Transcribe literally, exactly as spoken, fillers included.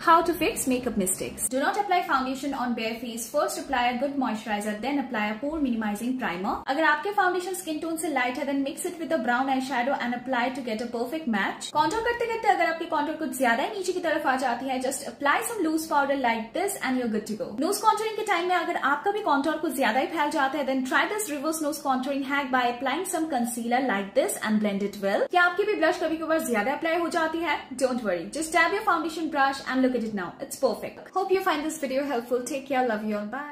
How to fix makeup mistakes. Do not apply foundation on bare face. First apply a good moisturizer, then apply a pore minimizing primer. अगर आपके foundation skin tone से light है, then mix it with a brown eyeshadow and apply to get a perfect match. Contour करते करते अगर आपकी contour कुछ ज्यादा ही नीचे की तरफ आ जाती है, just apply some loose powder like this and you're good to go. Nose contouring के time में अगर आपका भी contour कुछ ज्यादा ही फैल जाता है, then try this reverse nose contouring hack by applying some concealer like this and blend it well. क्या आपकी भी blush कभी कभार ज्यादा apply हो जाती है? Don't worry, just dab your foundation brush and look at it now. It's perfect. Hope you find this video helpful. Take care. Love you all. Bye.